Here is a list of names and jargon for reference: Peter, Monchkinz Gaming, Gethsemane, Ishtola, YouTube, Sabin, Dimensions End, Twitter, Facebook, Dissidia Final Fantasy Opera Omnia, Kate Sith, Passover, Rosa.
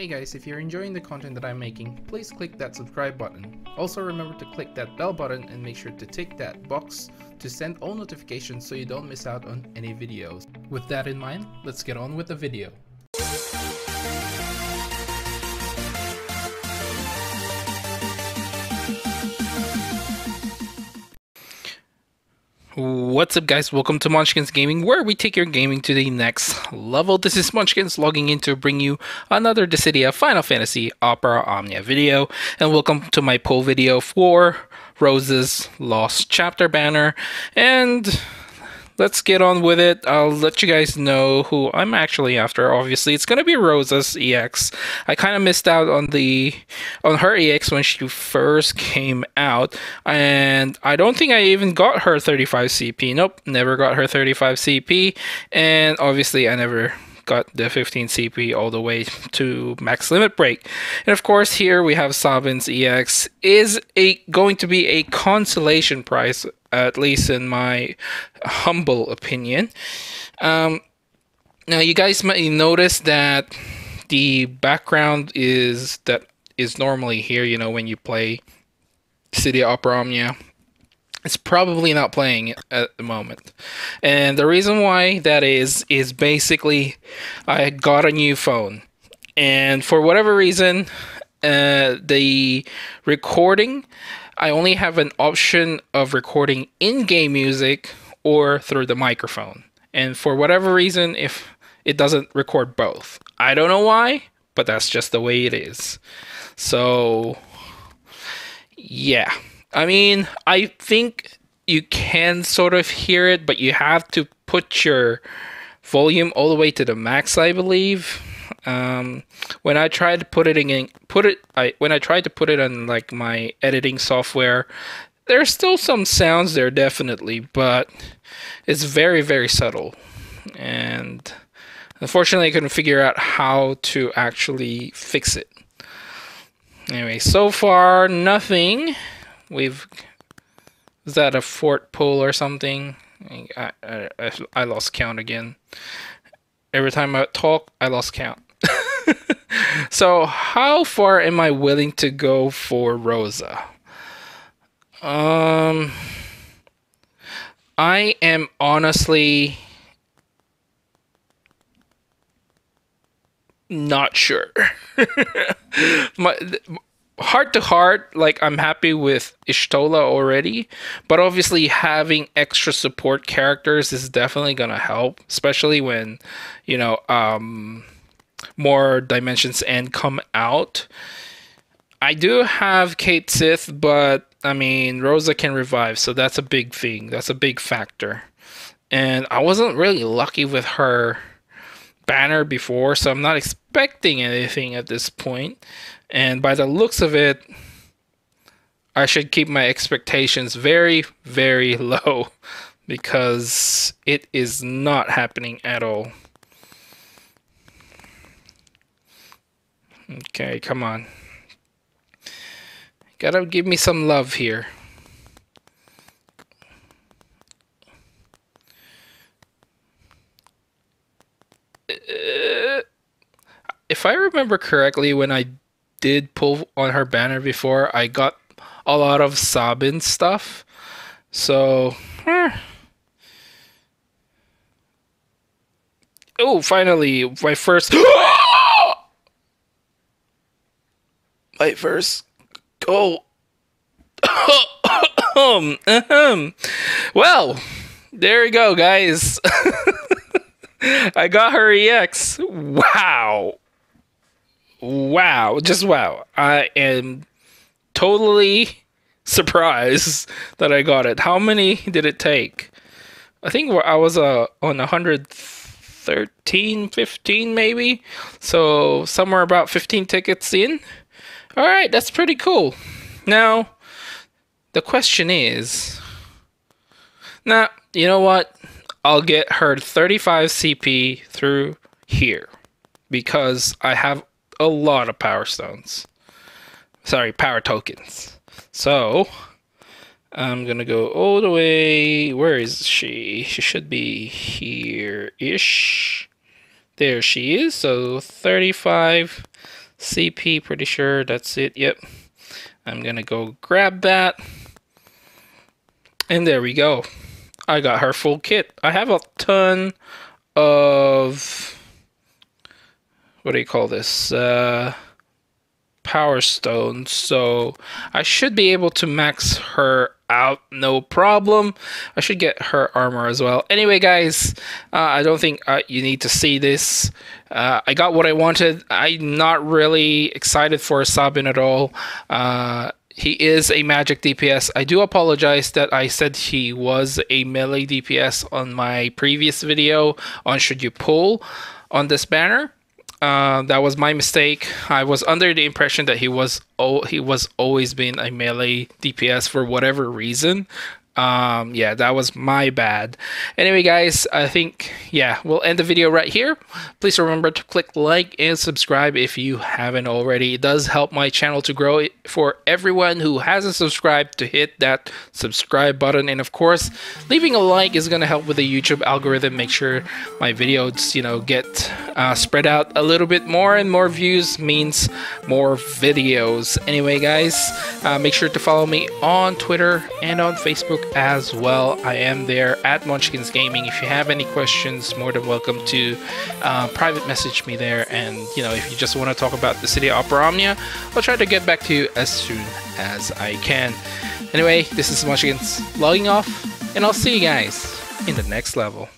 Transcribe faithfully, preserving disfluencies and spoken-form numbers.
Hey guys, if you're enjoying the content that I'm making, please click that subscribe button. Also remember to click that bell button and make sure to tick that box to send all notifications so you don't miss out on any videos. With that in mind, let's get on with the video. What's up guys, welcome to Monchkinz Gaming, where we take your gaming to the next level. This is Monchkinz logging in to bring you another Dissidia Final Fantasy Opera Omnia video, and welcome to my poll video for Rosa's Lost Chapter banner, and let's get on with it. I'll let you guys know who I'm actually after. Obviously it's gonna be Rosa's E X. I kind of missed out on the on her E X when she first came out, and I don't think I even got her thirty-five C P. Nope, never got her thirty-five C P, and obviously I never got the fifteen C P all the way to max limit break. And of course here we have Sabin's E X is a going to be a consolation prize, at least in my humble opinion. Um, now you guys might notice that the background is that is normally here, you know, when you play Dissidia Opera Omnia. It's probably not playing at the moment, and the reason why that is is basically I got a new phone, and for whatever reason uh, the recording, I only have an option of recording in-game music or through the microphone, and for whatever reason if it doesn't record both, I don't know why, but that's just the way it is. So yeah, I mean, I think you can sort of hear it, but you have to put your volume all the way to the max, I believe. Um, when I tried to put it in, put it, I when I tried to put it on like my editing software, there's still some sounds there definitely, but it's very very subtle, and unfortunately I couldn't figure out how to actually fix it. Anyway, so far nothing. We've, is that a fort pull or something? I, I, I lost count again. Every time I talk, I lost count. So how far am I willing to go for Rosa? Um, I am honestly not sure. My, heart to heart, like I'm happy with Ishtola already, but obviously having extra support characters is definitely gonna help, especially when, you know, um, more Dimensions End come out. I do have Kate Sith, but I mean Rosa can revive, so that's a big thing. That's a big factor, and I wasn't really lucky with her banner before, so I'm not expecting anything at this point. And by the looks of it, I should keep my expectations very, very low, because it is not happening at all. Okay, come on. Gotta give me some love here. Uh, if I remember correctly, when I did pull on her banner before, I got a lot of Sabin stuff, so eh. Oh, finally my first my first goal. Well, there you go guys. I got her E X. Wow. Wow, just wow. I am totally surprised that I got it. How many did it take? I think I was uh, on one hundred thirteen, fifteen maybe. So somewhere about fifteen tickets in. All right, that's pretty cool. Now, the question is, nah, you know what? I'll get her thirty-five C P through here because I have a lot of power stones. Sorry, power tokens. So I'm gonna go all the way. Where is she? She should be here-ish. There she is. So thirty-five C P, pretty sure that's it. Yep. I'm gonna go grab that. And there we go. I got her full kit. I have a ton of, what do you call this? Uh, power stones. So I should be able to max her out, no problem. I should get her armor as well. Anyway, guys, uh, I don't think uh, you need to see this. Uh, I got what I wanted. I'm not really excited for Sabin at all. Uh, he is a magic D P S. I do apologize that I said he was a melee D P S on my previous video on should you pull on this banner. Uh, that was my mistake. I was under the impression that he was oh he was always been a melee D P S for whatever reason. Um, yeah, that was my bad. Anyway, guys, I think, yeah, we'll end the video right here. Please remember to click like and subscribe if you haven't already. It does help my channel to grow. For everyone who hasn't subscribed, to hit that subscribe button. And of course, leaving a like is going to help with the YouTube algorithm. Make sure my videos, you know, get uh, spread out a little bit more, and more views means more videos. Anyway, guys, uh, make sure to follow me on Twitter and on Facebook as well. I am there at Monchkinz Gaming. If you have any questions, more than welcome to uh, private message me there. And you know, if you just want to talk about the Dissidia Opera Omnia, I'll try to get back to you as soon as I can. Anyway, this is Monchkinz logging off, and I'll see you guys in the next level.